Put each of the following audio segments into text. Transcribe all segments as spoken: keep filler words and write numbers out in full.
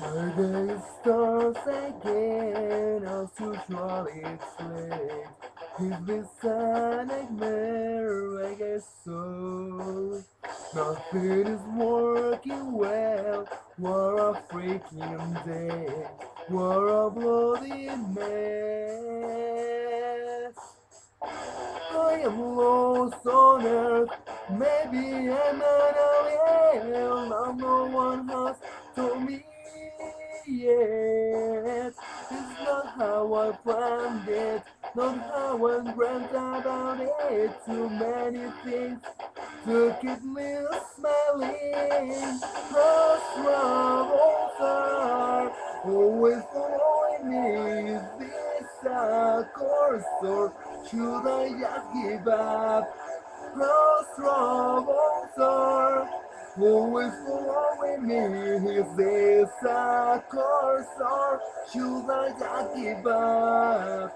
Murder starts again, as usual it's late. Is this a nightmare? I guess so. Nothing is working well. What a freaking day. What a bloody mess. I am lost on earth. Maybe I'm an alien. I'm no one has told me yet. It's not how I planned it. Not how I'm dreamt about it. Too many things to keep me smiling. Crossroads are always following me. Is this a course or should I just give up? Crossroads are always following me. Is this a course or should I just give up?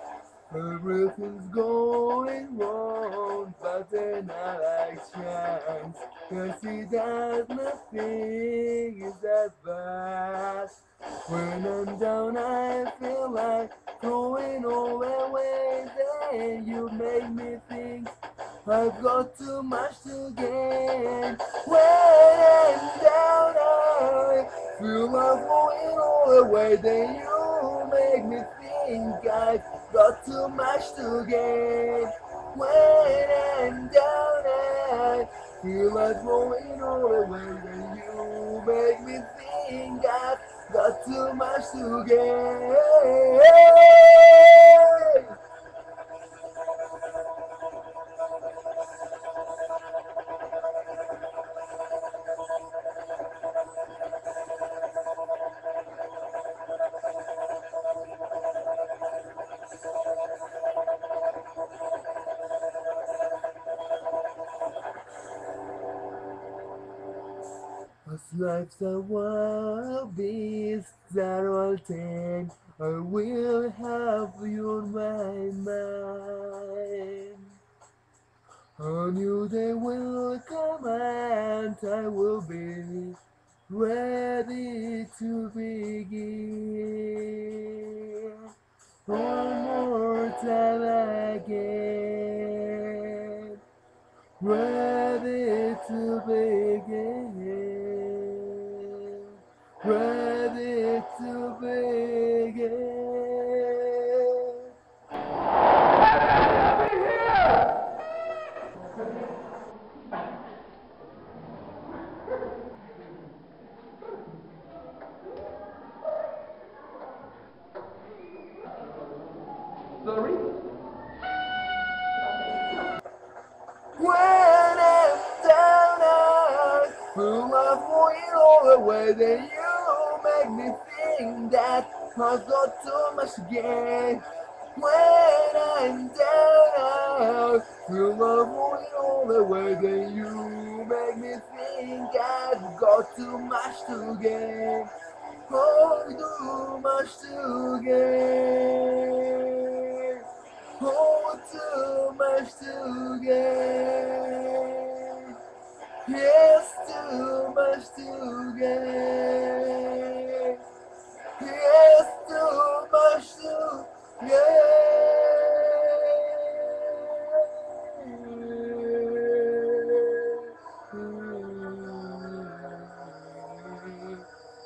Everything's going wrong, but then I like chance. I see that nothing is that bad. When I'm down, I feel like throwing all away. Then you make me think I've got too much to gain. When I'm down, I feel like throwing all away. Then you make me think I've got too much to gain. When I'm down, I feel like going all away. When you make me think I've got too much to gain. Life's a wild beast that all ten I will have you on my mind. A new day will come and I will be ready to begin one more time again, ready to begin. Ready to begin. Sorry? When I'm down, I feel I've won all the way that you me think that I've got too much to gain. When I'm down, I feel I'm going all the way. Then you make me think I've got too much to gain. Oh, too much to gain. Oh, too much to gain. Yes, too much to gain. Yes, too much to gain.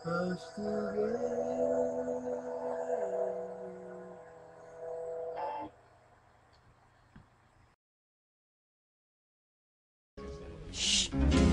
Much to gain. Shh.